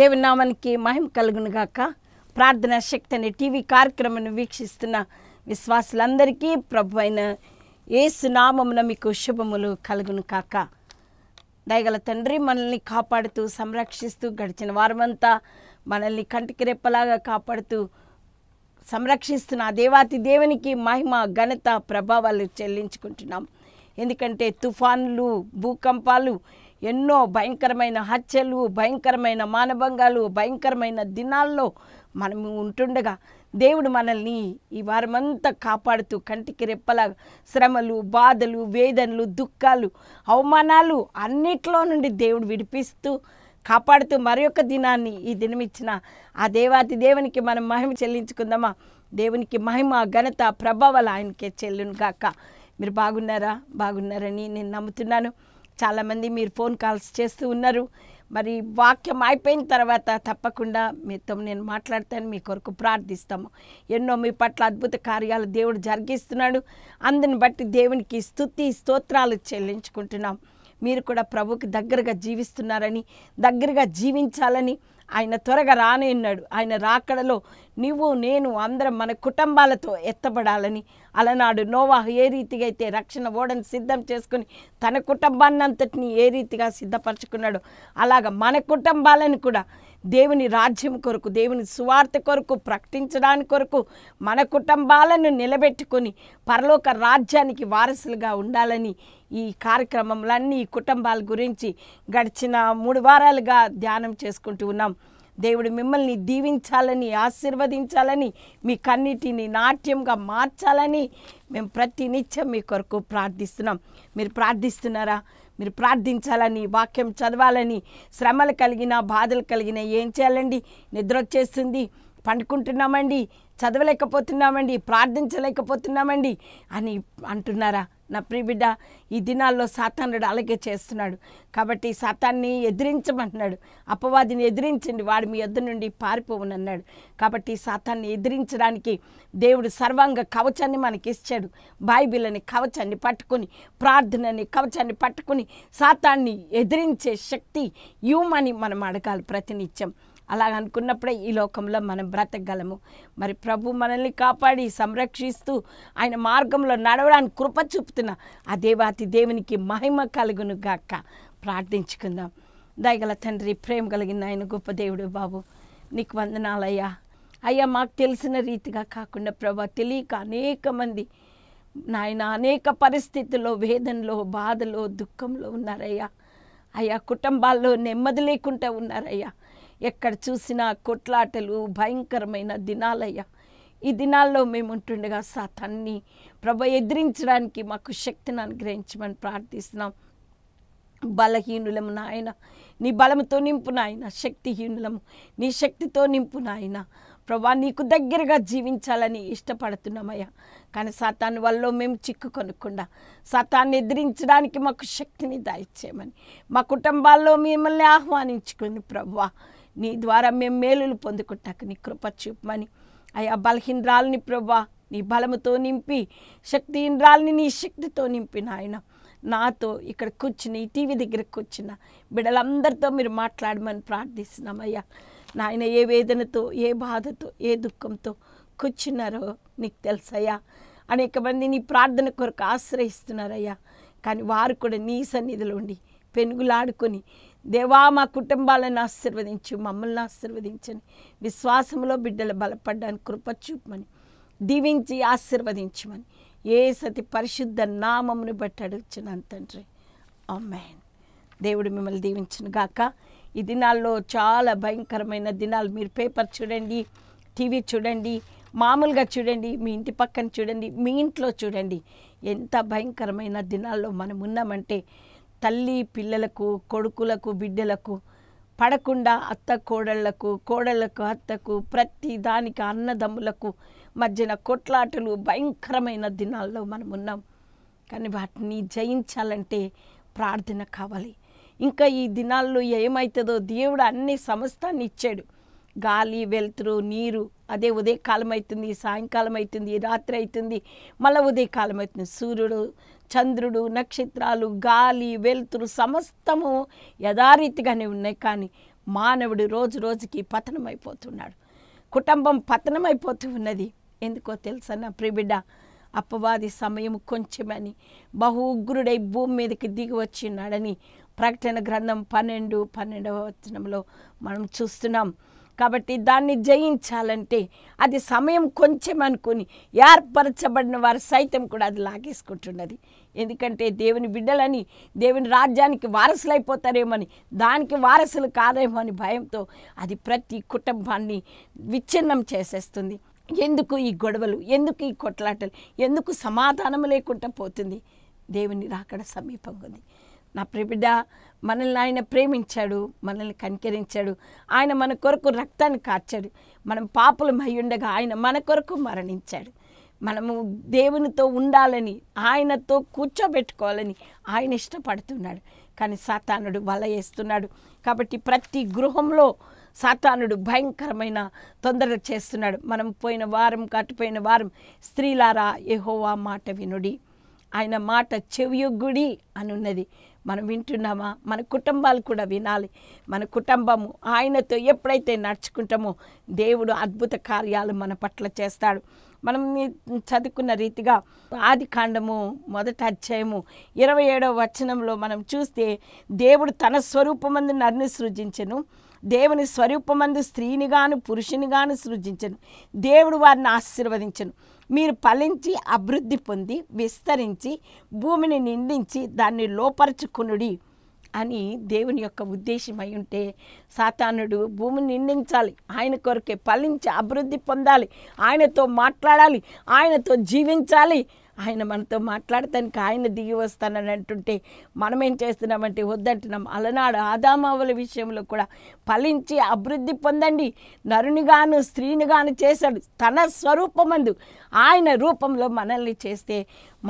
దేవునామానికి మహిమ కలుగును గాక. ప్రార్థన శక్తి అనే టీవీ కార్యక్రమాన్ని వీక్షిస్తున్న విశ్వాసులందరికీ ప్రభువైన యేసు నామమున మీకు శుభములు కలుగును కాక. దయగల తండ్రి, మనల్ని కాపాడుతూ సంరక్షిస్తూ గడిచిన వారమంతా మనల్ని కంటికి రెప్పలాగా కాపాడుతూ సంరక్షిస్తున్న దేవాతి దేవునికి మహిమ ఘనత ప్రభావాలు చెల్లించుకుంటున్నాం. ఎందుకంటే తుఫాన్లు, భూకంపాలు, ఎన్నో భయంకరమైన హత్యలు, భయంకరమైన మానభంగాలు, భయంకరమైన దినాల్లో మనము ఉంటుండగా దేవుడు మనల్ని ఈ వారమంతా కాపాడుతూ కంటికి రెప్పల శ్రమలు, బాధలు, వేదనలు, దుఃఖాలు, అవమానాలు అన్నిట్లో నుండి దేవుడు విడిపిస్తూ కాపాడుతూ మరి యొక్క దినాన్ని ఈ దినమిచ్చిన ఆ దేవాతి దేవునికి మనం మహిమ చెల్లించుకుందామా. దేవునికి మహిమ ఘనత ప్రభావాలు ఆయనకే చెల్లును గాక. మీరు బాగున్నారా? బాగున్నారని నేను నమ్ముతున్నాను. చాలామంది మీరు ఫోన్ కాల్స్ చేస్తూ ఉన్నారు. మరి వాక్యం అయిపోయిన తర్వాత తప్పకుండా మీతో నేను మాట్లాడతాను, మీ కొరకు ప్రార్థిస్తాము. ఎన్నో మీ పట్ల అద్భుత కార్యాలు దేవుడు జరిగిస్తున్నాడు. అందుని బట్టి దేవునికి స్తుతి స్తోత్రాలు చెల్లించుకుంటున్నాం. మీరు కూడా ప్రభుకి దగ్గరగా జీవిస్తున్నారని, దగ్గరగా జీవించాలని, ఆయన త్వరగా రానున్నాడు. ఆయన రాకడలో నువ్వు నేను అందరం మన కుటుంబాలతో ఎత్తబడాలని, అలనాడు నోవాహు ఏ రీతిగా అయితే రక్షణ ఓడను సిద్ధం చేసుకుని తన కుటుంబాన్ని అంతటిని ఏ రీతిగా సిద్ధపరచుకున్నాడో, అలాగ మన కుటుంబాలను కూడా దేవుని రాజ్యం కొరకు, దేవుని సువార్త కొరకు ప్రకటించడానికి కొరకు మన కుటుంబాలను నిలబెట్టుకొని పరలోక రాజ్యానికి వారసులుగా ఉండాలని ఈ కార్యక్రమంలన్నీ ఈ కుటుంబాల గురించి గడిచిన 3 వారాలుగా ధ్యానం చేసుకుంటూ ఉన్నాం. దేవుడు మిమ్మల్ని దీవించాలని, ఆశీర్వదించాలని, మీ కన్నిటిని నాట్యంగా మార్చాలని మేము ప్రతి నిత్యం మీ కొరకు ప్రార్థిస్తున్నాం. మీరు ప్రార్థిస్తున్నారా? మీరు ప్రార్థించాలని, వాక్యం చదవాలని, శ్రమలు కలిగిన, బాధలు కలిగిన ఏం చేయాలండి? నిద్ర వచ్చేస్తుంది, పండుకుంటున్నామండి, చదవలేకపోతున్నామండి, ప్రార్థించలేకపోతున్నామండి అని అంటున్నారా? నా ప్రియ బిడ్డ, ఈ దినాల్లో సాతానుడు అలాగే చేస్తున్నాడు. కాబట్టి సాతాన్ని ఎదిరించమన్నాడు, అపవాదిని ఎదిరించండి, వాడు మీ యొద్ద నుండి పారిపోవునన్నాడు. కాబట్టి సాతాన్ని ఎదిరించడానికి దేవుడు సర్వాంగ కవచాన్ని మనకిచ్చాడు. బైబిల్ అనే కవచాన్ని పట్టుకుని, ప్రార్థన అనే కవచాన్ని పట్టుకుని సాతాన్ని ఎదిరించే శక్తి ఇవ్వమని మనం అడగాలి ప్రతినిత్యం. అలాగనుకున్నప్పుడే ఈ లోకంలో మనం బ్రతకగలము. మరి ప్రభు మనల్ని కాపాడి సంరక్షిస్తూ ఆయన మార్గంలో నడవడానికి కృప చూపుతున్న ఆ దేవాతి దేవునికి మహిమ కలుగును గాక. ప్రార్థించుకుందాం. దయగల తండ్రి, ప్రేమ కలిగిన ఆయన గొప్ప దేవుడు, బాబు నీకు వందనాలయ్యా. అయ్యా, మాకు తెలిసిన రీతిగా కాకుండా ప్రభా, తెలియక అనేక మంది నాయన అనేక పరిస్థితుల్లో, వేదనలో, బాధలో, దుఃఖంలో ఉన్నారయ్యా. అయ్యా, కుటుంబాల్లో నెమ్మది లేకుండా ఉన్నారయ్యా. ఎక్కడ చూసినా కొట్లాటలు, భయంకరమైన దినాలయ్యా. ఈ దినాల్లో మేము ఉంటుండగా సాతాన్ని ప్రభు ఎదిరించడానికి మాకు శక్తిని అనుగ్రహించమని ప్రార్థిస్తున్నాం. బలహీనులము నాయన, నీ బలముతో నింపు నాయన, శక్తిహీనులము నీ శక్తితో నింపు నాయన. ప్రభా, నీకు దగ్గరగా జీవించాలని ఇష్టపడుతున్నామయ్యా. కానీ సాతాను వల్ల మేము చిక్కు కొనకుండా సాతాన్ని ఎదిరించడానికి మాకు శక్తిని దయచేయమని మా కుటుంబాల్లో మిమ్మల్ని ఆహ్వానించుకుని ప్రభా, నీ ద్వారా మేము మేలులు పొందుకుంటాక నీ కృప చూపమని అయ్యా. బలహీనరాలని ప్రభా నీ బలముతో నింపి, శక్తిహీనరాలని నీ శక్తితో నింపి నాయన, నాతో ఇక్కడ కూర్చుని, టీవీ దగ్గర కూర్చున్న బిడ్డలందరితో మీరు మాట్లాడమని ప్రార్థిస్తున్నామయ్యా. నాయన, ఏ వేదనతో, ఏ బాధతో, ఏ దుఃఖంతో కూర్చున్నారో నీకు తెలుసయ్యా. అనేక మంది నీ ప్రార్థన కొరకు ఆశ్రయిస్తున్నారయ్యా. కానీ వారు కూడా నీ సన్నిధిలో ఉండి పెనుగులాడుకొని, దేవా మా కుటుంబాలను ఆశీర్వదించు, మమ్మల్ని ఆశీర్వదించని, విశ్వాసంలో బిడ్డలు బలపడ్డానికి కృప చూపమని, దీవించి ఆశీర్వదించమని యేసతి పరిశుద్ధ నామమును బట్టి అడుగుచున్నాను తండ్రి, ఆమేన్. దేవుడు మిమ్మల్ని దీవించును గాక. ఈ దినాల్లో చాలా భయంకరమైన దినాలు. మీరు పేపర్ చూడండి, టీవీ చూడండి, మామూలుగా చూడండి, మీ ఇంటి పక్కన చూడండి, మీ ఇంట్లో చూడండి. ఎంత భయంకరమైన దినాల్లో మనం ఉన్నామంటే తల్లి పిల్లలకు, కొడుకులకు బిడ్డలకు పడకుండా, అత్త కోడళ్లకు, కోడళ్లకు అత్తకు, ప్రతి దానికి అన్నదమ్ములకు మధ్యన కొట్లాటలు, భయంకరమైన దినాల్లో మనం ఉన్నాం. కానీ వాటిని జయించాలంటే ప్రార్థన కావాలి. ఇంకా ఈ దినాల్లో ఏమవుతుందో, దేవుడు అన్ని సమస్తాన్ని ఇచ్చాడు. గాలి, వెలుతురు, నీరు, అదే ఉదయకాలం అవుతుంది, సాయంకాలం అవుతుంది, రాత్రి అవుతుంది, మళ్ళీ ఉదయకాలం అవుతుంది. సూర్యుడు, చంద్రుడు, నక్షత్రాలు, గాలి, వెలుతురు సమస్తము యథారీతిగానే ఉన్నాయి. కానీ మానవుడు రోజు రోజుకి పతనమైపోతున్నాడు. కుటుంబం పతనమైపోతూ ఉన్నది. ఎందుకో తెలుసా నా ప్రియబిడ్డ? అపవాది సమయం కొంచెమని బహు ఉగ్రుడై భూమి మీదకి దిగి వచ్చినాడని ప్రకటన గ్రంథం 12:12 మనం చూస్తున్నాం. కాబట్టి దాన్ని జయించాలంటే అది సమయం కొంచెం అనుకుని ఏర్పరచబడిన వారు సైతం కూడా అది లాగేసుకుంటున్నది. ఎందుకంటే దేవుని బిడ్డలని, దేవుని రాజ్యానికి వారసులైపోతారేమని, దానికి వారసులు కాదేమో అని భయంతో అది ప్రతి కుటుంబాన్ని విచ్ఛిన్నం చేసేస్తుంది. ఎందుకు ఈ గొడవలు, ఎందుకు ఈ కొట్లాటలు, ఎందుకు సమాధానం లేకుండా పోతుంది? దేవుని రాకడ సమీపంగా ఉంది. నా ప్రియబిడ్డ, మనల్ని ఆయన ప్రేమించాడు, మనల్ని కనికరించాడు, ఆయన మన కొరకు రక్తాన్ని కార్చాడు. మనం పాపులమై ఉండగా ఆయన మన కొరకు మరణించాడు. మనము దేవునితో ఉండాలని, ఆయనతో కూర్చోబెట్టుకోవాలని ఆయన ఇష్టపడుతున్నాడు. కానీ సాతానుడు వల వేస్తున్నాడు. కాబట్టి ప్రతి గృహంలో సాతానుడు భయంకరమైన తొందరలు చేస్తున్నాడు. మనం పోయిన వారం, కట్టుపోయిన వారం, స్త్రీలారా యెహోవా మాట వినుడి, ఆయన మాట చెవియొగ్గుడి అనున్నది. మనం వింటున్నామా? మన కుటుంబాలు కూడా వినాలి. మన కుటుంబము ఆయనతో ఎప్పుడైతే నడుచుకుంటామో దేవుడు అద్భుత కార్యాలు మన పట్ల చేస్తాడు. మనం చదువుకున్న రీతిగా ఆదికాండము 1:27 మనం చూస్తే, దేవుడు తన స్వరూపమందు నన్ను సృజించెను, దేవుని స్వరూపమందు స్త్రీనిగాను పురుషునిగాను సృజించెను, దేవుడు వారిని ఆశీర్వదించెను. మీరు ఫలించి అభివృద్ధి పొంది విస్తరించి భూమిని నిండించి దాన్ని లోపరుచుకునుడి అని దేవుని యొక్క ఉద్దేశమై ఉంటే, సాతానుడు భూమిని నిండించాలి, ఆయన కొరకే ఫలించి అభివృద్ధి పొందాలి, ఆయనతో మాట్లాడాలి, ఆయనతో జీవించాలి, ఆయన మనతో మాట్లాడటానికి ఆయన దిగి వస్తానని అంటుంటే మనం ఏం చేస్తున్నామంటే వద్దంటున్నాం. అలనాడు ఆదామావుల విషయంలో కూడా ఫలించి అభివృద్ధి పొందండి, నరునిగాను స్త్రీనిగాను చేశాడు, తన స్వరూపమందు ఆయన రూపంలో మనల్ని చేస్తే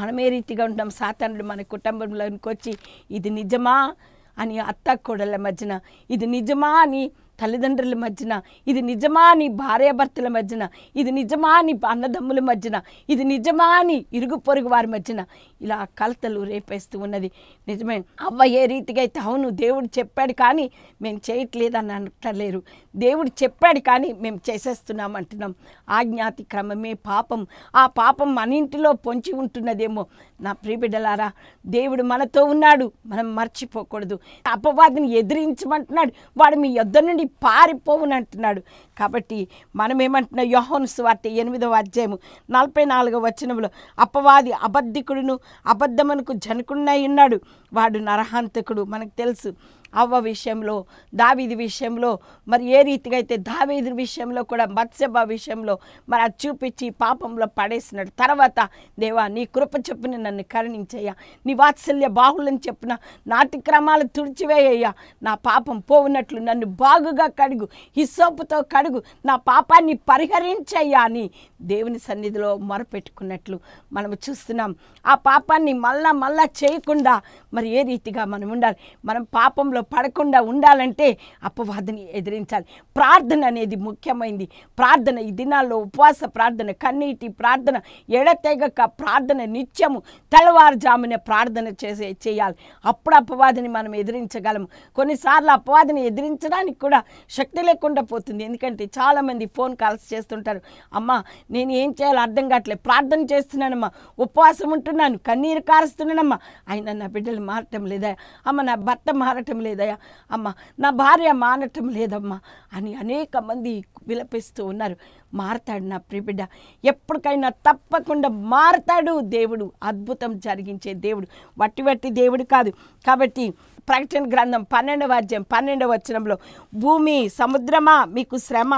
మనమే రీతిగా ఉంటాం. సాతానుడు మన కుటుంబంలోనికి వచ్చి ఇది నిజమా అని అత్త కోడళ్ళ మధ్యన, ఇది నిజమా అని తల్లిదండ్రుల మధ్యన, ఇది నిజమా అని భార్యాభర్తల మధ్యన, ఇది నిజమా అని అన్నదమ్ముల మధ్యన, ఇది నిజమా అని ఇరుగు పొరుగు వారి మధ్యన ఇలా కలతలు రేపేస్తూ ఉన్నది. నిజమే, అవ్వ ఏ రీతిగా అయితే అవును దేవుడు చెప్పాడు కానీ మేము చేయట్లేదని అంటలేరు, దేవుడు చెప్పాడు కానీ మేము చేసేస్తున్నాం అంటున్నాం. ఆజ్ఞాతి క్రమమే పాపం. ఆ పాపం మన ఇంటిలో పొంచి ఉంటున్నదేమో. నా ప్రియబిడ్డలారా, దేవుడు మనతో ఉన్నాడు, మనం మర్చిపోకూడదు. అపవాదిని ఎదిరించమంటున్నాడు, వాడు మీ యొద్ద నుండి పారిపోవునంటున్నాడు. కాబట్టి మనమేమంటున్నా, యోహాను సువార్త 8:44 అపవాది అబద్ధికుడును అబద్ధమునకు జనకుడునై ఉన్నాడు, వాడు నరహంతకుడు. మనకు తెలుసు అవ్వ విషయంలో, దావీదు విషయంలో, మరి ఏ రీతిగా అయితే దావీదు విషయంలో కూడా బత్సెబ విషయంలో మరి అది చూపించి పాపంలో పడేసినాడు. తర్వాత దేవా నీ కృప చొప్పున నన్ను కరుణించయ్యా, నీ వాత్సల్య బాహుళ్యం చొప్పున నాటిక్రమాలు తుడిచివేయ్యా, నా పాపం పోవునట్లు నన్ను బాగుగా కడుగు, హిస్సోపుతో కడుగు, నా పాపాన్ని పరిహరించయ్యా అని దేవుని సన్నిధిలో మొరపెట్టుకున్నట్లు మనం చూస్తున్నాం. ఆ పాపాన్ని మళ్ళా మళ్ళా చేయకుండా మరి ఏ రీతిగా మనం ఉండాలి? మనం పాపంలో పడకుండా ఉండాలంటే అపవాదిని ఎదిరించాలి. ప్రార్థన అనేది ముఖ్యమైంది. ప్రార్థన ఈ దినాల్లో ఉపవాస ప్రార్థన, కన్నీటి ప్రార్థన, ఎడతెగక ప్రార్థన, నిత్యము తెల్లవారుజామున ప్రార్థన చేయాలి. అప్పుడు అపవాదిని మనం ఎదిరించగలము. కొన్నిసార్లు అపవాదిని ఎదిరించడానికి కూడా శక్తి లేకుండా పోతుంది. ఎందుకంటే చాలామంది ఫోన్ కాల్స్ చేస్తుంటారు, అమ్మ నేను ఏం చేయాలో అర్థం కావట్లేదు, ప్రార్థన చేస్తున్నానమ్మా, ఉపవాసం ఉంటున్నాను, కన్నీరు కారుస్తున్నానమ్మా, అయినా నా బిడ్డలు మారటం లేదా, అమ్మ నా భర్త మారటం లేదయ్యా, అమ్మ నా భార్య మానటం లేదమ్మా అని అనేక మంది విలపిస్తూ ఉన్నారు. మారతాడు నా ప్రియబిడ్డ, ఎప్పటికైనా తప్పకుండా మారతాడు. దేవుడు అద్భుతం జరిగించే దేవుడు, వట్టి వట్టి దేవుడు కాదు. కాబట్టి ప్రకటన గ్రంథం 12:12 భూమి సముద్రమా మీకు శ్రమ,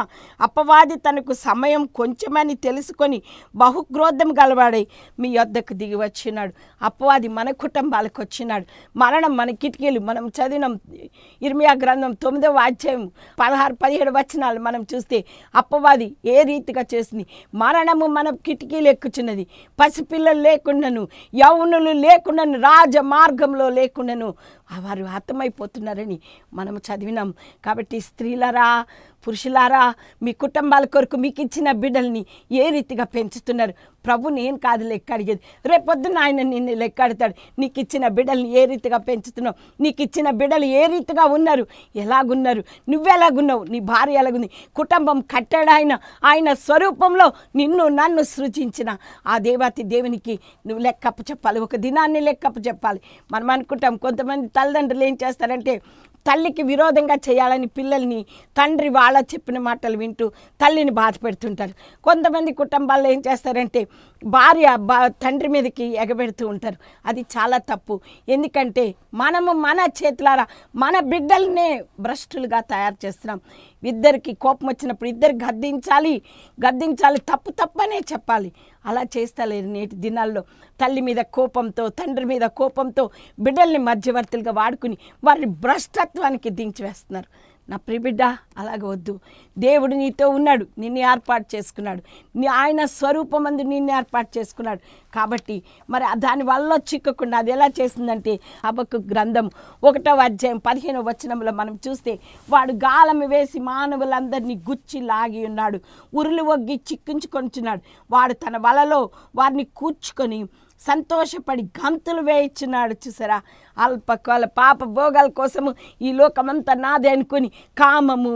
అపవాది తనకు సమయం కొంచెమని తెలుసుకొని బహుక్రోధం గలవాడై మీ యొద్దకు దిగి వచ్చినాడు. అపవాది మన కుటుంబాలకు వచ్చినాడు. మరణం మన కిటికీలు. మనం చదివినాం ఇర్మియా గ్రంథం 9:16-17 మనం చూస్తే అపవాది ఏ రీతిగా చేసింది. మరణము మన కిటికీలు ఎక్కుచున్నది, పసిపిల్లలు లేకుండాను, యౌనులు లేకుండాను, రాజ మార్గంలో లేకుండాను వారు హతమైపోతున్నారని మనము చదివినాం. కాబట్టి స్త్రీలరా పురుషులారా మీ కుటుంబాల కొరకు మీకు ఇచ్చిన బిడ్డల్ని ఏ రీతిగా పెంచుతున్నారు ప్రభు నేను కాదు లెక్క అడిగేది. రేపొద్దున ఆయన నిన్ను లెక్క అడతాడు. నీకు ఇచ్చిన బిడ్డల్ని ఏ రీతిగా పెంచుతున్నావు, నీకు ఇచ్చిన బిడ్డలు ఏ రీతిగా ఉన్నారు, ఎలాగున్నారు, నువ్వెలాగున్నావు, నీ భార్య ఎలాగుంది, కుటుంబం కట్టాడు ఆయన. ఆయన స్వరూపంలో నిన్ను నన్ను సృజించిన ఆ దేవాతి దేవునికి నువ్వు లెక్కప్పు చెప్పాలి, ఒక దినాన్ని లెక్కప్పు చెప్పాలి. మనం అనుకుంటాం కొంతమంది తల్లిదండ్రులు ఏం చేస్తారంటే తల్లికి విరోధంగా చేయాలని పిల్లల్ని తండ్రి వాళ్ళ చెప్పిన మాటలు వింటూ తల్లిని బాధ పెడుతుంటారు. కొంతమంది కుటుంబాల్లో ఏం చేస్తారంటే భార్య తండ్రి మీదకి ఎగబెడుతూ ఉంటారు. అది చాలా తప్పు. ఎందుకంటే మనము మన చేతులారా మన బిడ్డల్నే భ్రష్టులుగా తయారు చేస్తున్నాం. ఇద్దరికి కోపం వచ్చినప్పుడు ఇద్దరు గద్దించాలి, తప్పనే చెప్పాలి. అలా చేస్తలేరు నేటి దినాల్లో. తల్లి మీద కోపంతో తండ్రి మీద కోపంతో బిడ్డల్ని మధ్యవర్తులుగా వాడుకుని వారిని భ్రష్టత్వానికి దించివేస్తున్నారు. నా ప్రియబిడ్డ అలాగవద్దు. దేవుడు నీతో ఉన్నాడు, నిన్ను ఏర్పాటు చేసుకున్నాడు, ఆయన స్వరూపమందు నిన్ను ఏర్పాటు చేసుకున్నాడు. కాబట్టి మరి దానివల్ల చిక్కకుండా అది ఎలా చేసిందంటే హబక్కూకు గ్రంథం 1:15 మనం చూస్తే, వాడు గాలము వేసి మానవులందరినీ గుచ్చి లాగి ఉన్నాడు, ఉరులు ఒగ్గి చిక్కించుకొనిచున్నాడు, వాడు తన వలలో వారిని కూర్చుకొని సంతోషపడి గంతులు వేయించున్నాడు. చూసారా, అల్పకాల పాప భోగాల కోసము ఈ లోకమంతా నాదే అనుకుని కామము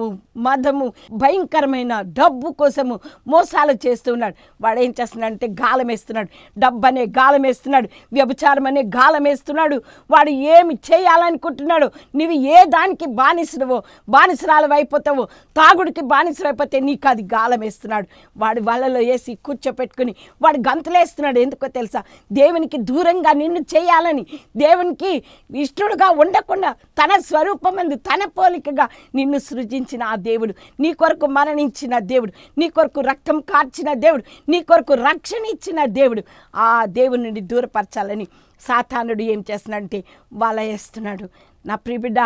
మదము భయంకరమైన డబ్బు కోసము మోసాలు చేస్తున్నాడు. వాడు ఏం చేస్తున్నాడంటే గాలం వేస్తున్నాడు, డబ్బు అనే గాలం వేస్తున్నాడు, వ్యభిచారం అనే గాలం వేస్తున్నాడు. వాడు ఏమి చేయాలనుకుంటున్నాడు, నువ్వు ఏ దానికి బానిసడవో బానిసరాలు అయిపోతావో, తాగుడికి బానిసలైపోతే నీకు అది గాలం వేస్తున్నాడు. వాడు వాళ్ళలో వేసి కూర్చోపెట్టుకుని వాడు గంతులేస్తున్నాడు. ఎందుకో తెలుసా, దేవునికి దూరంగా నిన్ను చేయాలని, దేవునికి ఇష్టడుగా ఉండకుండా తన స్వరూపమందు తన పోలికగా నిన్ను సృజించిన ఆ దేవుడు, నీ కొరకు మరణించిన దేవుడు, నీ కొరకు రక్తం కార్చిన దేవుడు, నీ కొరకు రక్షణ ఇచ్చిన దేవుడు, ఆ దేవుడి నుండి దూరపరచాలని సాతానుడు ఏం చేస్తున్నాడంటే వల వేస్తున్నాడు. నా ప్రియబిడ్డ,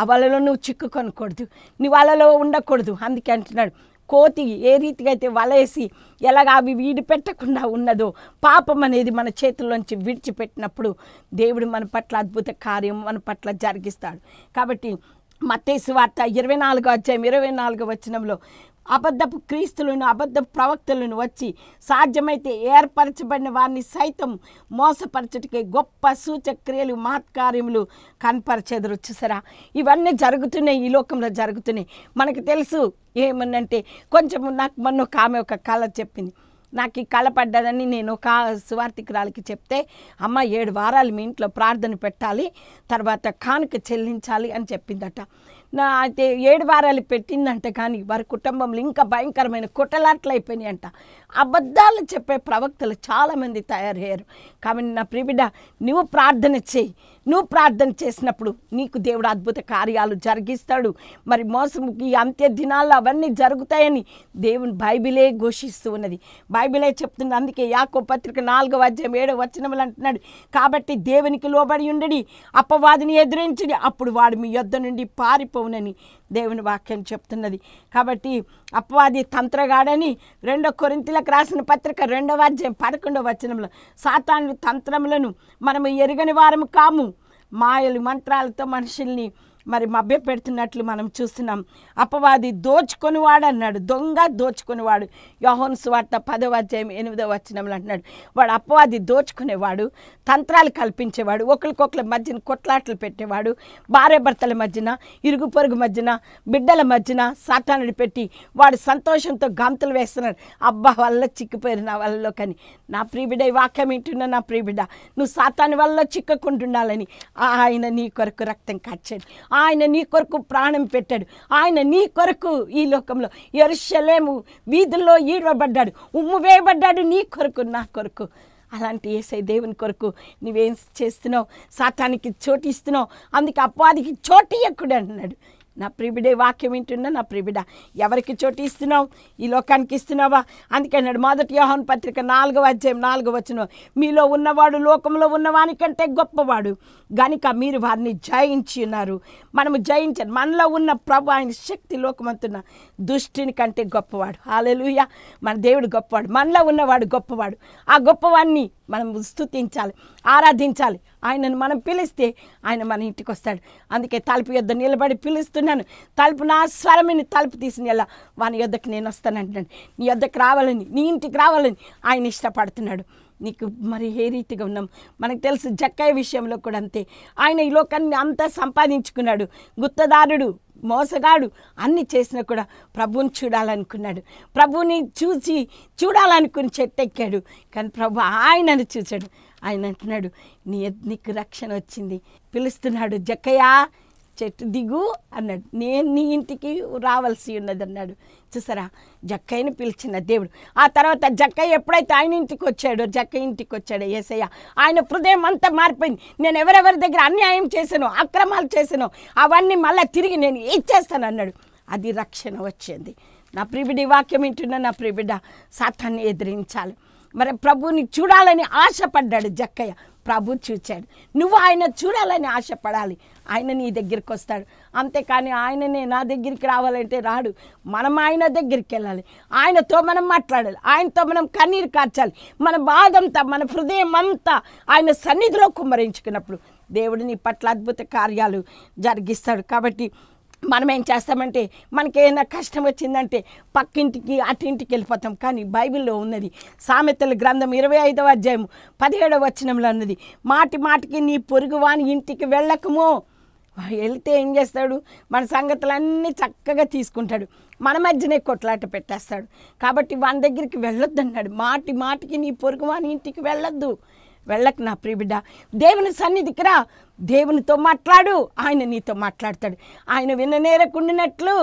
ఆ వలలో నువ్వు చిక్కుకొనకూడదు, నీ వలలో ఉండకూడదు. అందుకే అంటున్నాడు, కోతి ఏ రీతిగా అయితే వలేసి ఎలాగ అవి విడిపెట్టకుండా ఉన్నదో, పాపం అనేది మన చేతుల్లోంచి విడిచిపెట్టినప్పుడు దేవుడు మన పట్ల అద్భుత కార్యం మన పట్ల జరిగిస్తాడు. కాబట్టి మత్తయి సువార్త 24:24 అబద్ధపు క్రీస్తులను అబద్ధపు ప్రవక్తలను వచ్చి సాధ్యమైతే ఏర్పరచబడిన వారిని సైతం మోసపరచటకే గొప్ప సూచక్రియలు మహత్కార్యములు కనపరచెదరు. చూసారా, ఇవన్నీ జరుగుతున్నాయి, ఈ లోకంలో జరుగుతున్నాయి. మనకు తెలుసు. ఏమన్నంటే కొంచెం నాకు మొన్న ఒక ఆమె ఒక కళ చెప్పింది, నాకు ఈ కళ పడ్డదని నేను ఒక సువార్థికురాలికి చెప్తే, అమ్మ 7 వారాలు మీ ఇంట్లో ప్రార్థన పెట్టాలి, తర్వాత కానుక చెల్లించాలి అని చెప్పిందట. నా అయితే 7 వారాలు పెట్టిందంట, కానీ వారి కుటుంబంలో ఇంకా భయంకరమైన కుటలాట్లు అయిపోయినాయంట. అబద్ధాలు చెప్పే ప్రవక్తలు చాలామంది తయారయ్యారు. కాబట్టి నా ప్రియబిడ్డ, నువ్వు ప్రార్థన చేయి. నువ్వు ప్రార్థన చేసినప్పుడు నీకు దేవుడు అద్భుత కార్యాలు జరిగిస్తాడు. మరి మోసముకి అంత్య దినాల్లో అవన్నీ జరుగుతాయని దేవుని బైబిలే ఘోషిస్తూ ఉన్నది, బైబిలే చెప్తుంది. అందుకే యాకోబు పత్రిక 4:7 అంటున్నాడు, కాబట్టి దేవునికి లోబడి ఉండడి, అపవాదిని ఎదిరించడి, అప్పుడు వాడు మీ యొద్ద నుండి పారిపోవునని దేవుని వాక్యం చెప్తున్నది. కాబట్టి అపవాది తంత్రగాడని 2 కొరింథీయులకు రాసిన పత్రిక 2:11 సాతాను తంత్రములను మనము ఎరుగని వారము కాము, మాయలు మంత్రాలతో మనుషుల్ని మరి మభ్య పెడుతున్నట్లు మనం చూస్తున్నాం. అపవాది దోచుకొనివాడు అన్నాడు, దొంగ దోచుకునేవాడు. యోహాను సువార్త 10:8 అంటున్నాడు, వాడు అపవాది దోచుకునేవాడు, తంత్రాలు కల్పించేవాడు, ఒకరికొకరి మధ్యన కొట్లాట్లు పెట్టేవాడు, భార్య భర్తల మధ్యన, ఇరుగు పొరుగు మధ్యన, బిడ్డల మధ్యన సాతానుడు పెట్టి వాడు సంతోషంతో గంతులు వేస్తున్నాడు, అబ్బా వల్ల చిక్కిపోయారు నా వల్ల. కానీ నా ప్రియబిడ్డ, ఈ వాక్యం ఏంటున్నా నా ప్రియబిడ్డ, నువ్వు సాతాను వల్ల చిక్కకుంటుండాలని ఆయన నీ కొరకు రక్తం కట్టాడు, ఆయన నీ కొరకు ప్రాణం పెట్టాడు, ఆయన నీ కొరకు ఈ లోకంలో యెరూషలేము వీధుల్లో ఈడబడ్డాడు, ఉమ్ము వేయబడ్డాడు నీ కొరకు నా కొరకు. అలాంటి యేసయ్య దేవుని కొరకు నువ్వేం చేస్తున్నావు? సాతానికి చోటు ఇస్తున్నావు, అందుకే అపవాదికి చోటు ఇవ్వకూడదు అంటున్నాడు. నా ప్రియబిడే వాక్యం వింటున్నా నా ప్రియబిడ, ఎవరికి చోటు ఇస్తున్నావు? ఈ లోకానికి ఇస్తున్నావా? అందుకన్నాడు 1 యోహాను పత్రిక 4:4 మీలో ఉన్నవాడు లోకంలో ఉన్నవానికంటే గొప్పవాడు, గనుక మీరు వారిని జయించి ఉన్నారు. మనము జయించాను, మనలో ఉన్న ప్రభు ఆయన శక్తి లోకమంతున్న దుష్టిని కంటే గొప్పవాడు. హల్లెలూయా, మన దేవుడు గొప్పవాడు, మనలో ఉన్నవాడు గొప్పవాడు. ఆ గొప్పవాడిని మనం స్తుతించాలి, ఆరాధించాలి. ఆయనను మనం పిలిస్తే ఆయన మన ఇంటికి వస్తాడు. అందుకే తలుపు యొద్ద నిలబడి పిలుస్తున్నాను, తలుపు నా స్వరమని, తలుపు తీసిన ఎలా వాని యొద్దకు నేను వస్తాను అంటున్నాను. నీ యొద్దకు రావాలని, నీ ఇంటికి రావాలని ఆయన ఇష్టపడుతున్నాడు. నీకు మరి ఏ రీతిగా ఉన్నాం మనకు తెలుసు. జక్కయ్య విషయంలో కూడా అంతే. ఆయన ఈ లోకాన్ని అంతా సంపాదించుకున్నాడు, గుత్తదారుడు, మోసగాడు, అన్ని చేసినా కూడా ప్రభువుని చూడాలనుకున్నాడు. ప్రభువుని చూడాలనుకుని చెట్టెక్కాడు. కానీ ప్రభు ఆయనను చూశాడు. ఆయన అంటున్నాడు, నీకు రక్షణ వచ్చింది, పిలుస్తున్నాడు, జక్కయ్యా చెట్టు దిగు అన్నాడు. నేను నీ ఇంటికి రావాల్సి ఉన్నది అన్నాడు. చూసారా, జక్కయ్యను పిలిచిన దేవుడు. ఆ తర్వాత జక్కయ్య ఎప్పుడైతే ఆయన ఇంటికి వచ్చాడో, జక్కయ్య ఇంటికి వచ్చాడు యేసయ్య, ఆయన హృదయం అంతా మారిపోయింది. నేను ఎవరెవరి దగ్గర అన్యాయం చేశానో, అక్రమాలు చేశానో అవన్నీ మళ్ళీ తిరిగి నేను ఇచ్చేస్తాను అన్నాడు. అది రక్షణ వచ్చింది. నా ప్రియబిడ్డ, ఈ వాక్యం వింటున్న నా ప్రియబిడ్డ, సాతాన్ని ఎదిరించాలి. మరి ప్రభువుని చూడాలని ఆశపడ్డాడు జక్కయ్య, ప్రభు చూచాడు. నువ్వు ఆయన చూడాలని ఆశపడాలి. ఆయన నీ దగ్గరికి వస్తాడు. అంతేకాని ఆయననే నా దగ్గరికి రావాలంటే రాడు. మనం ఆయన దగ్గరికి వెళ్ళాలి, ఆయనతో మనం మాట్లాడాలి, ఆయనతో మనం కన్నీరు కార్చాలి. మన బాధంతా, మన హృదయం అంతా ఆయన సన్నిధిలో కుమ్మరించుకున్నప్పుడు దేవుడు నీ పట్ల అద్భుత కార్యాలు జరిగిస్తాడు. కాబట్టి మనం ఏం చేస్తామంటే, మనకి ఏదైనా కష్టం వచ్చిందంటే పక్కింటికి అటింటికి వెళ్ళిపోతాం. కానీ బైబిల్లో ఉన్నది, సామెతల గ్రంథం 25:17 అన్నది, మాటి మాటికి నీ పొరుగువాని ఇంటికి వెళ్ళకము. వెళితే ఏం చేస్తాడు, మన సంగతులన్నీ చక్కగా తీసుకుంటాడు, మన మధ్యనే కొట్లాట పెట్టేస్తాడు. కాబట్టి వాని దగ్గరికి వెళ్ళొద్దు అన్నాడు. మాటి మాటికి నీ పొరుగువాని ఇంటికి వెళ్ళొద్దు, వెళ్ళకు నా ప్రియబిడ్డ. దేవుని సన్నిధికి రా, దేవునితో మాట్లాడు, ఆయన నీతో మాట్లాడతాడు. ఆయన విననేరకుండినట్లు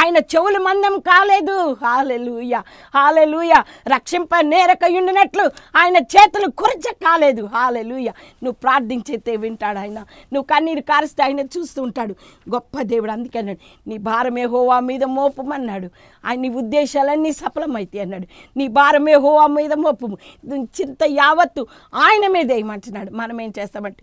ఆయన చెవులు మందం కాలేదు, హల్లెలూయా హల్లెలూయా. రక్షింప నేరకయుండినట్లు ఆయన చేతులు కురచ కాలేదు, హల్లెలూయా. నువ్వు ప్రార్థించితే వింటాడు ఆయన, నువ్వు కన్నీరు కారిస్తే ఆయన చూస్తూ ఉంటాడు. గొప్ప దేవుడు. అందుకే అన్నాడు, నీ భారం యెహోవా మీద మోపమన్నాడు. ఆయన నీ ఉద్దేశాలన్నీ సఫలమైతాయి అన్నాడు. నీ భారం యెహోవా మీద మోపము, చింత యావత్తు ఆయన మీద ఏమంటున్నాడు. మనం ఏం చేస్తామంటే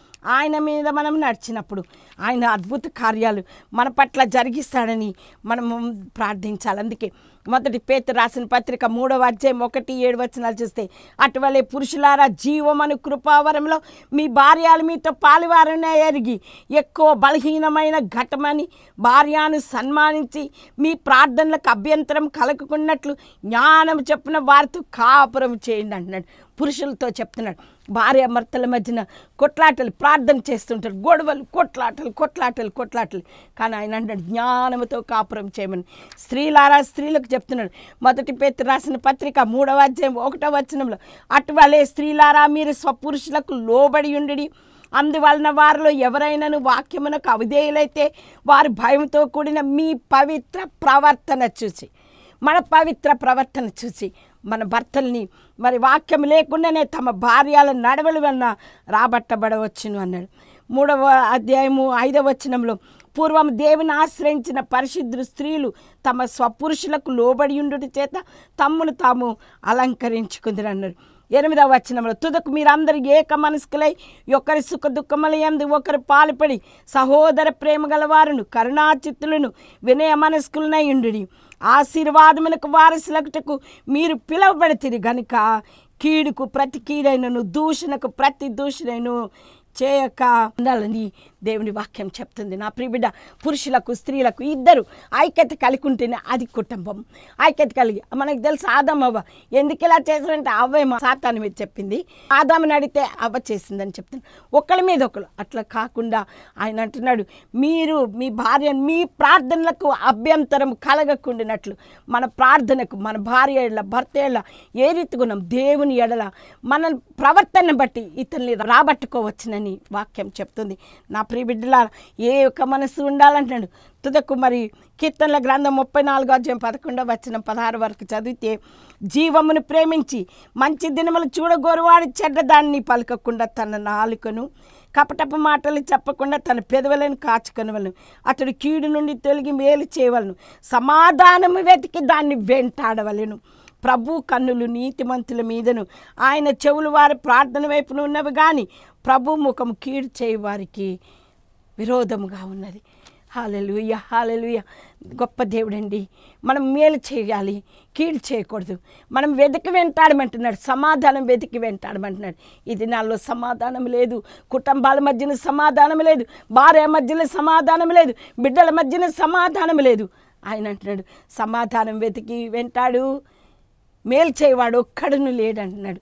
ఆయన మీద మనం నడిచినప్పుడు ఆయన అద్భుత కార్యాలు మన పట్ల జరిగిస్తాడని మనం ప్రార్థించాలి. అందుకే మొదటి పేతురు రాసిన పత్రిక 3:1-7 చూస్తే, అటువలే పురుషులారా జీవమను కృపావరంలో మీ భార్యలు మీతో పాలువారనే ఎరిగి ఎక్కువ బలహీనమైన ఘటమని భార్యను సన్మానించి మీ ప్రార్థనలకు అభ్యంతరం కలగకున్నట్లు జ్ఞానం చెప్పిన వారితో కాపురం చేయండి అంటున్నాడు. పురుషులతో చెప్తున్నాడు. భార్యామర్తల మధ్యన కొట్లాటలు, ప్రార్థన చేస్తుంటారు, గొడవలు, కొట్లాటలు. కానీ ఆయన అంటాడు, జ్ఞానంతో కాపురం చేయమని. స్త్రీలారా స్త్రీలకు చెప్తున్నాడు. మొదటి పేతురు రాసిన పత్రిక 3:1 అటువలే స్త్రీలారా మీరు స్వపురుషులకు లోబడి ఉండి, అందువలన వారిలో ఎవరైనాను వాక్యమునకు అవిధేయులైతే వారు భయంతో కూడిన మీ పవిత్ర ప్రవర్తన చూసి, మన పవిత్ర ప్రవర్తన చూసి మన భర్తల్ని మరి వాక్యం లేకుండానే తమ భార్యల నడవలు వలన రాబట్టబడవచ్చును అన్నాడు. 3:5 పూర్వం దేవుని ఆశ్రయించిన పరిశుద్ధ స్త్రీలు తమ స్వపురుషులకు లోబడి ఉండుట చేత తమ్మును తాము అలంకరించుకుందరు అన్నారు. 8వ తుదకు మీరందరూ ఏక మనస్కులై ఒకరి సుఖ దుఃఖముల యందు ఒకరు పాలుపడి సహోదర ప్రేమ గలవారును కరుణాచిత్తులను వినయ మనస్కులనై ఉండుడి. ఆశీర్వాదములకు వారసులకుటకు మీరు పిలువబడితిరి గనుక కీడుకు ప్రతి కీడైనను దూషణకు ప్రతి దూషణను చేయక ఉండాలని దేవుని వాక్యం చెప్తుంది. నా ప్రియబిడ్డ, పురుషులకు స్త్రీలకు ఇద్దరు ఐక్యత కలిగి ఉంటేనే అది కుటుంబం. ఐక్యత కలిగి మనకు తెలుసు ఆదాము అవ్వ ఎందుకు ఇలా చేశారంటే, అవ్వే మా సాతాను మీద చెప్పింది, ఆదాముని అడిగితే అవ్వ చేసిందని చెప్తాను. ఒకళ్ళ మీద ఒకరు అట్లా కాకుండా ఆయన అంటున్నాడు, మీరు మీ భార్యను మీ ప్రార్థనలకు అభ్యంతరం కలగకుండానట్లు. మన ప్రార్థనకు మన భార్య ఎడల, భర్త ఎడల ఏ రీతిగుణం దేవుని ఎడల మన ప్రవర్తన బట్టి ఇతన్ని రాబట్టుకోవచ్చునని వాక్యం చెప్తుంది. నా ప్రియ బిడ్డలారా, ఏ ఒక్క మనసు ఉండాలంటున్నాడు. తుదకు మరి కీర్తనల గ్రంథం 34:11, 16 చదివితే, జీవమును ప్రేమించి మంచి దినములు చూడగోరువాడు చెడ్డదాన్ని పలకకుండా తన నాలుకను కపటపు మాటలు చెప్పకుండా తన పెదవులను కాచుకొనవలను. అతడు కీడు నుండి తొలగి మేలు చేయవలను, సమాధానము వెతికి దాన్ని వెంటాడవలను. ప్రభు కన్నులు నీతిమంతుల మీదను ఆయన చెవులు వారి ప్రార్థన వైపును ఉన్నవి, కానీ ప్రభు ముఖం కీడు చేయవారికి విరోధముగా ఉన్నది. Hallelujah, hallelujah. గొప్ప దేవుడండి మనం మేలు చేయాలి కీడు చేయకూడదు మనం వెతికి వెంటాడమంటున్నాడు సమాధానం వెతికి వెంటాడమంటున్నాడు ఈ దినాల్లో సమాధానం లేదు కుటుంబాల మధ్యన సమాధానం లేదు భార్య మధ్యన సమాధానం లేదు బిడ్డల మధ్యన సమాధానం లేదు ఆయన అంటున్నాడు సమాధానం వెతికి వెంటాడు మేలు చేయవాడు ఒక్కడును లేడు అంటున్నాడు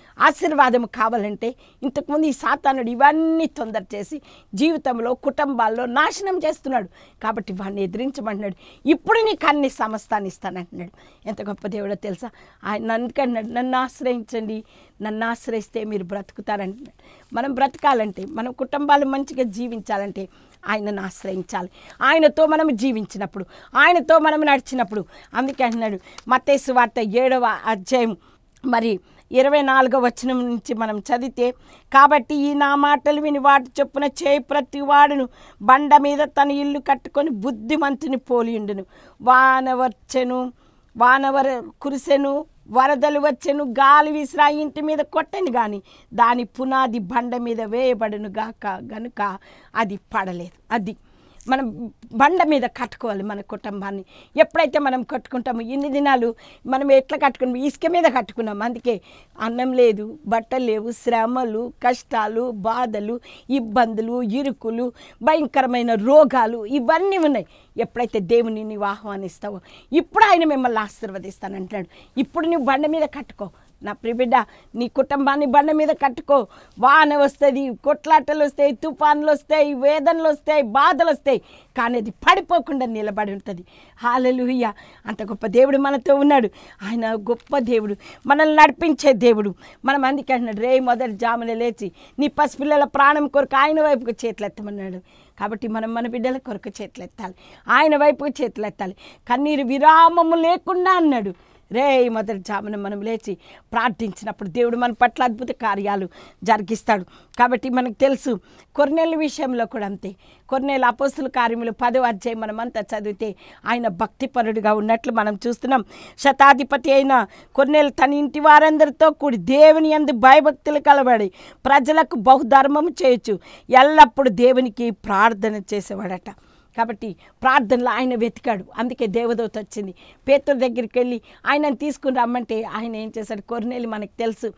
ఆశీర్వాదం కావాలంటే ఇంతకుముందు ఈ సాతానుడు ఇవన్నీ తొందర చేసి జీవితంలో కుటుంబాల్లో నాశనం చేస్తున్నాడు కాబట్టి వాడిని ఎదిరించమంటున్నాడు ఇప్పుడు నీకు అన్ని సమస్తాన్ని ఇస్తానంటున్నాడు ఎంత గొప్ప దేవుడో తెలుసా ఆయన అందుకన్నాడు నన్ను ఆశ్రయించండి నన్ను ఆశ్రయిస్తే మీరు బ్రతుకుతారంటున్నాడు మనం బ్రతకాలంటే మనం కుటుంబాలు మంచిగా జీవించాలంటే ఆయనను ఆశ్రయించాలి ఆయనతో మనం జీవించినప్పుడు ఆయనతో మనం నడిచినప్పుడు అందుకే అంటున్నాడు మత్తయి సువార్త 7వ అధ్యాయం మరి 24వ వచనం నుంచి మనం చదివితే కాబట్టి ఈ నా మాటలు విని వాటి చొప్పున చేయి ప్రతి వాడును బండ మీద తన ఇల్లు కట్టుకొని బుద్ధిమంతుని పోలియుండును వాన వచ్చెను వానవర కురిసెను వరదలు వచ్చెను గాలి విసిరా ఇంటి మీద కొట్టను కానీ దాని పునాది బండ మీద వేయబడును గాక గనుక అది పడలేదు అది మనం బండ మీద కట్టుకోవాలి మన కుటుంబాన్ని ఎప్పుడైతే మనం కట్టుకుంటామో ఇన్ని దినాలు మనం ఎట్లా కట్టుకున్నాం ఇసుక మీద కట్టుకున్నాం అందుకే అన్నం లేదు బట్టలు లేవు శ్రమలు కష్టాలు బాధలు ఇబ్బందులు ఇరుకులు భయంకరమైన రోగాలు ఇవన్నీ ఉన్నాయి ఎప్పుడైతే దేవుని నువ్వు ఆహ్వానిస్తావో ఇప్పుడు ఆయన మిమ్మల్ని ఆశీర్వదిస్తానంటున్నాడు ఇప్పుడు నువ్వు బండ మీద కట్టుకో నా ప్రియబిడ్డ నీ కుటుంబాన్ని బండ మీద కట్టుకో వాన వస్తుంది కొట్లాటలు వస్తాయి తుఫాన్లు వస్తాయి వేదనలు వస్తాయి బాధలు వస్తాయి కానీ అది పడిపోకుండా నిలబడి ఉంటుంది హల్లెలూయా అంత గొప్ప దేవుడు మనతో ఉన్నాడు ఆయన గొప్ప దేవుడు మనల్ని నడిపించే దేవుడు మనం అందుకే అంటున్నాడు రే మొదటి జామున లేచి నీ పసిపిల్లల ప్రాణం కొరకు ఆయన వైపుకు చేతులెత్తమన్నాడు కాబట్టి మనం మన బిడ్డల కొరకు చేతులెత్తాలి ఆయన వైపుకు చేతులెత్తాలి కన్నీరు విరామము లేకుండా అన్నాడు రే మొదటి జామున మనం లేచి ప్రార్థించినప్పుడు దేవుడు మన పట్ల అద్భుత కార్యాలు జరిగిస్తాడు కాబట్టి మనకు తెలుసు కొర్నేలి విషయంలో కూడా అంతే కొర్నేలి అపోస్తుల కార్యములు 10వ అధ్యాయం మనం అంతా చదివితే ఆయన భక్తిపరుడుగా ఉన్నట్లు మనం చూస్తున్నాం శతాధిపతి అయిన కొర్నేలి తన ఇంటి వారందరితో కూడి దేవుని యందు భయభక్తులు కలబడి ప్రజలకు బహుధర్మము చేయొచ్చు ఎల్లప్పుడూ దేవునికి ప్రార్థన చేసేవాడట కాబట్టి ప్రార్థనలో ఆయన వెతికాడు అందుకే దేవదూత వచ్చింది పేతురు దగ్గరికి వెళ్ళి ఆయనను తీసుకుని రమ్మంటే ఆయన ఏం చేశాడు కొర్నేలి మనకు తెలుసు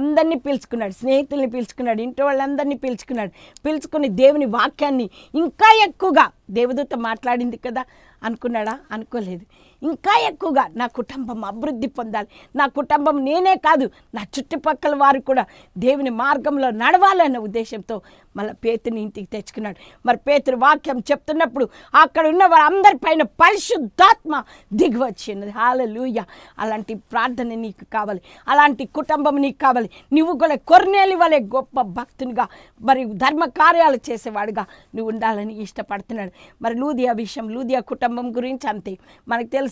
అందరినీ పిలుచుకున్నాడు స్నేహితుల్ని పిలుచుకున్నాడు ఇంటి వాళ్ళందరినీ పిలుచుకున్నాడు పిలుచుకుని దేవుని వాక్యాన్ని ఇంకా ఎక్కువగా దేవదూత మాట్లాడింది కదా అనుకున్నాడా అనుకోలేదు ఇంకా ఎక్కువగా నా కుటుంబం అభివృద్ధి పొందాలి నా కుటుంబం నేనే కాదు నా చుట్టుపక్కల వారు కూడా దేవుని మార్గంలో నడవాలన్న ఉద్దేశంతో మళ్ళీ పేతుని ఇంటికి తెచ్చుకున్నాడు మరి పేతురు వాక్యం చెప్తున్నప్పుడు అక్కడ ఉన్న వారందరిపైన పరిశుద్ధాత్మ దిగివచ్చినది హల్లెలూయా అలాంటి ప్రార్థన నీకు కావాలి అలాంటి కుటుంబం నీకు కావాలి నువ్వు కూడా కొర్నేలి వలె గొప్ప భక్తునిగా మరి ధర్మ కార్యాలు చేసేవాడుగా నువ్వు ఉండాలని ఇష్టపడుతున్నాడు మరి లూదియా విషయం లూదియా కుటుంబం గురించి అంతే మనకు తెలుసు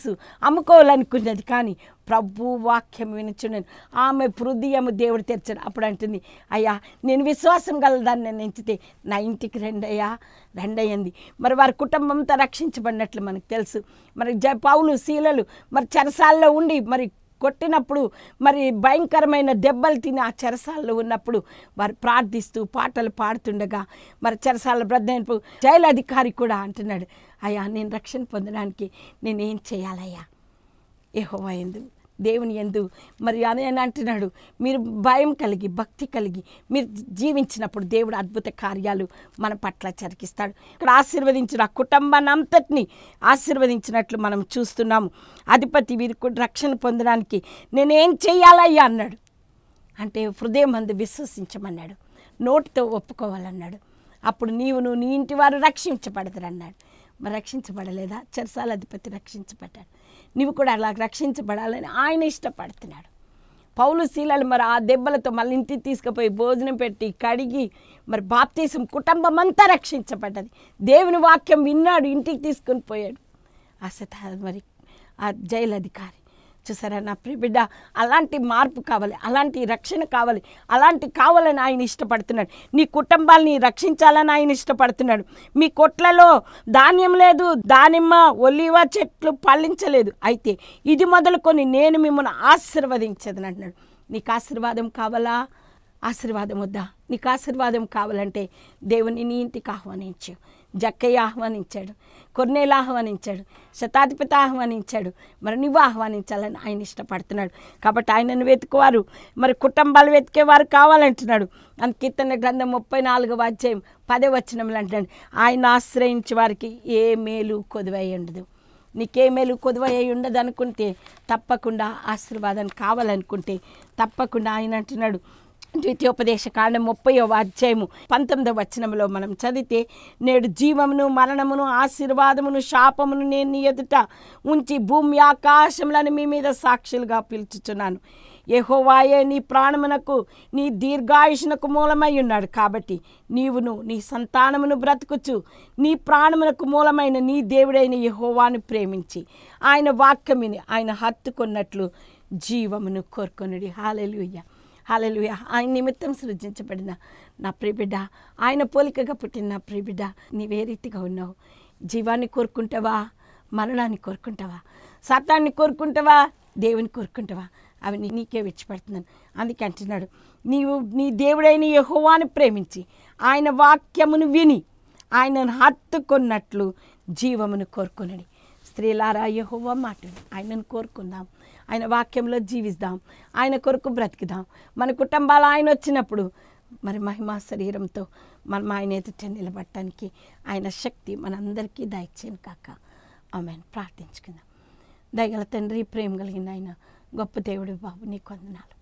అమ్ముకోవాలనుకున్నది కానీ ప్రభు వాక్యం వినుచున్నాను ఆమె హృదయము దేవుడు తెరిచాడు అప్పుడు అంటుంది అయ్యా నేను విశ్వాసం గలదాన్ని నన్ను ఎంచితే నా ఇంటికి రెండయ్యింది మరి వారి కుటుంబంతో రక్షించబడినట్లు మనకు తెలుసు మరి పౌలు శీలలు మరి చెరసాల్లో ఉండి మరి కొట్టినప్పుడు మరి భయంకరమైన దెబ్బలు తిని ఆ చెరసాలలో ఉన్నప్పుడు వారు ప్రార్థిస్తూ పాటలు పాడుతుండగా మరి చెరసాల బ్రదైనప్పుడు జైలు అధికారి కూడా అంటున్నాడు అయ్యా నేను రక్షణ పొందడానికి నేనేం చేయాలయ్యా యెహోవా యందు దేవుని యందు మరి ఆయన అంటున్నాడు మీరు భయం కలిగి భక్తి కలిగి మీరు జీవించినప్పుడు దేవుడు అద్భుత కార్యాలు మన పట్ల జరిగిస్తాడు ఇక్కడ ఆశీర్వదించిన ఆ కుటుంబాన్ని అంతటినీ ఆశీర్వదించినట్లు మనం చూస్తున్నాము అధిపతి వీరికి రక్షణ పొందడానికి నేనేం చేయాలయ్యా అన్నాడు అంటే హృదయం అందు విశ్వసించమన్నాడు నోటితో ఒప్పుకోవాలన్నాడు అప్పుడు నీవును నీ ఇంటి వారు రక్షించబడతారన్నాడు మరి రక్షించబడలేదా చెరసాల అధిపతి రక్షించబడ్డాడు నువ్వు కూడా అలా రక్షించబడాలని ఆయన ఇష్టపడుతున్నాడు పౌలు శీలలు మరి ఆ దెబ్బలతో మళ్ళీ ఇంటికి తీసుకుపోయి భోజనం పెట్టి కడిగి మరి బాప్తీసం కుటుంబం అంతా రక్షించబడ్డది దేవుని వాక్యం విన్నాడు ఇంటికి తీసుకొని పోయాడు ఆశ మరి ఆ జైలు అధికారి చూసారా, నా ప్రియ బిడ్డ అలాంటి మార్పు కావాలి, అలాంటి రక్షణ కావాలి, అలాంటి కావాలని ఆయన ఇష్టపడుతున్నాడు. నీ కుటుంబాలని రక్షించాలని ఆయన ఇష్టపడుతున్నాడు. మీ కొట్లలో ధాన్యం లేదు, దానిమ్మ ఒలివ చెట్లు ఫలించలేదు, అయితే ఇది మొదలుకొని నేను మిమ్మల్ని ఆశీర్వదించదని అంటున్నాడు. నీకు ఆశీర్వాదం కావాలా? ఆశీర్వాదం వద్దా? నీకు ఆశీర్వాదం కావాలంటే దేవుని నీ ఇంటికి ఆహ్వానించు. జక్కయ్య ఆహ్వానించాడు, కొర్నేలు ఆహ్వానించాడు, శతాధిపతి ఆహ్వానించాడు, మరి నువ్వు ఆహ్వానించాలని ఆయన ఇష్టపడుతున్నాడు. కాబట్టి ఆయనను వెతుకువారు మరి కుటుంబాలు వెతికేవారు కావాలంటున్నాడు. అంత కీర్తన గ్రంథం 34:10 అంటున్నాడు, ఆయన ఆశ్రయించే వారికి ఏ మేలు కొదువై ఉండదు. నీకే మేలు కొదువై ఉండదు అనుకుంటే, తప్పకుండా ఆశీర్వాదం కావాలనుకుంటే, తప్పకుండా ఆయన అంటున్నాడు. ద్వితీయోపదేశ కాండం 30:19 మనం చదివితే, నేడు జీవమును మరణమును ఆశీర్వాదమును శాపమును నేను నీ ఎదుట ఉంచి భూమి ఆకాశములను మీ మీద సాక్షులుగా పిలుచుచున్నాను. యెహోవాయే నీ ప్రాణమునకు నీ దీర్ఘాయుషునకు మూలమై ఉన్నాడు, కాబట్టి నీవును నీ సంతానమును బ్రతుకుచు నీ ప్రాణమునకు మూలమైన నీ దేవుడైన యెహోవాను ప్రేమించి ఆయన వాక్యముని ఆయన హత్తుకున్నట్లు జీవమును కోరుకొనుడి. హల్లెలూయా, హల్లెలూయా. ఆయన నిమిత్తం సృజించబడిన నా ప్రియబిడ్డ, ఆయన పోలికగా పుట్టిన నా ప్రియబిడ్డ, నీవే రీతిగా ఉన్నావు? జీవాన్ని కోరుకుంటావా? మరణాన్ని కోరుకుంటావా? సతాన్ని కోరుకుంటావా? దేవుని కోరుకుంటావా? అవి నీకే విడిచిపెడుతున్నాను. అందుకే అంటున్నాడు, నీవు నీ దేవుడైన యెహోవాను ప్రేమించి ఆయన వాక్యమును విని ఆయనను హత్తుకున్నట్లు జీవమును కోరుకొనుడి. స్త్రీలారా, యెహోవా మాటను ఆయనను కోరుకుందాం, ఆయన వాక్యంలో జీవిస్తాం, ఆయన కొరకు బ్రతికిదాం. మన కుటుంబాలు ఆయన వచ్చినప్పుడు మరి మహిమా శరీరంతో మనం ఆయన ఎదుట నిలబడటానికి ఆయన శక్తి మనందరికీ దయచేయను కాక. ఆమేన్. ప్రార్థించుకుందాం. దయగల తండ్రి, ప్రేమ కలిగిన ఆయన గొప్ప దేవుడు, బాబు నీకు వందనాలు.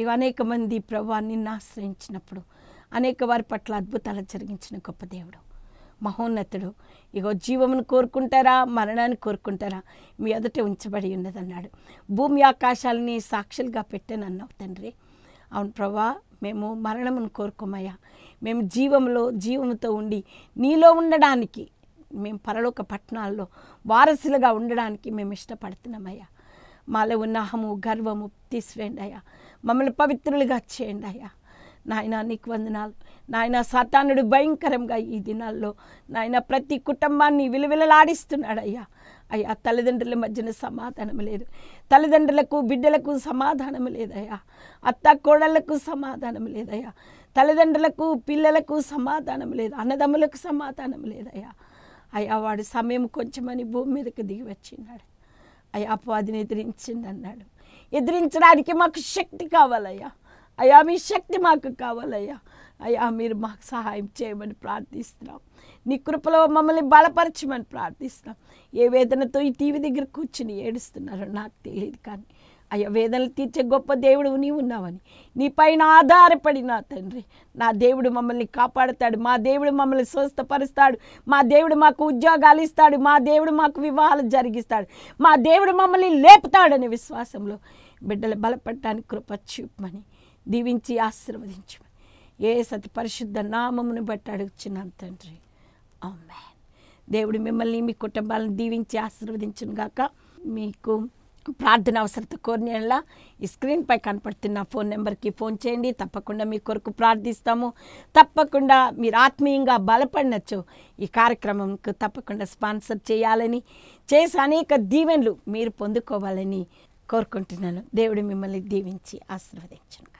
ఇవి అనేక మంది ప్రభువాన్ని ఆశ్రయించినప్పుడు అనేక వారి పట్ల అద్భుతాలు జరిగించిన గొప్ప దేవుడు, మహోన్నతుడు. ఇగో జీవమును కోరుకుంటారా, మరణాన్ని కోరుకుంటారా? మీ ఎదుట ఉంచబడి ఉన్నదన్నాడు. భూమి ఆకాశాలని సాక్షులుగా పెట్టానన్నావు తండ్రి. అవును ప్రభా, మేము మరణమును కోరుకోమయ్యా, మేము జీవముతో ఉండి నీలో ఉండడానికి, మేము పరలోక పట్టణాల్లో వారసులుగా ఉండడానికి మేము ఇష్టపడుతున్నామయ్యా. మాలో ఉన్న అహము గర్వము తీసివేయండి అయ్యా, మమ్మల్ని పవిత్రులుగా చేయండి అయ్యా. నాయన నీకు వందనాలు. నాయన సాతానుడు భయంకరంగా ఈ దినాల్లో నాయన ప్రతి కుటుంబాన్ని విలువిలలాడిస్తున్నాడు అయ్యా. అయ్యా, తల్లిదండ్రుల మధ్యన సమాధానం లేదు, తల్లిదండ్రులకు బిడ్డలకు సమాధానం లేదయ్యా, అత్త కోడళ్లకు సమాధానం లేదయ్యా, తల్లిదండ్రులకు పిల్లలకు సమాధానం లేదు, అన్నదమ్ములకు సమాధానం లేదయ్యా. అయ్యా, వాడు సమయం కొంచెమని భూమి మీదకి దిగి వచ్చిన్నాడు అయ్యా, అపవాదిని ఎదిరించిందన్నాడు. ఎదిరించడానికి మాకు శక్తి కావాలయ్యా. అయ్యా, మీ శక్తి మాకు కావాలయ్యా. అయ్యా, మీరు మాకు సహాయం చేయమని ప్రార్థిస్తున్నాం. నీ కృపలో మమ్మల్ని బలపరచమని ప్రార్థిస్తున్నాం. ఏ వేదనతో ఈ టీవీ దగ్గర కూర్చుని ఏడుస్తున్నారో నాకు తెలియదు, కానీ అయ్యా, వేదనలు తీర్చే గొప్ప దేవుడు నీవు ఉన్నావని, నీపైన ఆధారపడి నా తండ్రి, నా దేవుడు మమ్మల్ని కాపాడుతాడు, మా దేవుడు మమ్మల్ని స్వస్థపరుస్తాడు, మా దేవుడు మాకు ఉద్యోగాలు ఇస్తాడు, మా దేవుడు మాకు వివాహాలు జరిగిస్తాడు, మా దేవుడు మమ్మల్ని లేపుతాడనే విశ్వాసంలో బిడ్డలు బలపడటానికి కృప చూపమని దీవించి ఆశీర్వదించమని ఏ సతి పరిశుద్ధ నామమును బట్టి అడుగుచున్నాను తండ్రి. ఆమేన్. దేవుడు మిమ్మల్ని మీ కుటుంబాలను దీవించి ఆశీర్వదించును గాక. మీకు ప్రార్థన అవసరత కోరినలా ఈ స్క్రీన్పై కనపడుతున్న ఫోన్ నెంబర్కి ఫోన్ చేయండి. తప్పకుండా మీ కొరకు ప్రార్థిస్తాము. తప్పకుండా మీరు ఆత్మీయంగా బలపడినచ్చు ఈ కార్యక్రమంకు తప్పకుండా స్పాన్సర్ చేయాలని, చేసి అనేక దీవెనలు మీరు పొందుకోవాలని కోరుకుంటున్నాను. దేవుడు మిమ్మల్ని దీవించి ఆశీర్వదించును.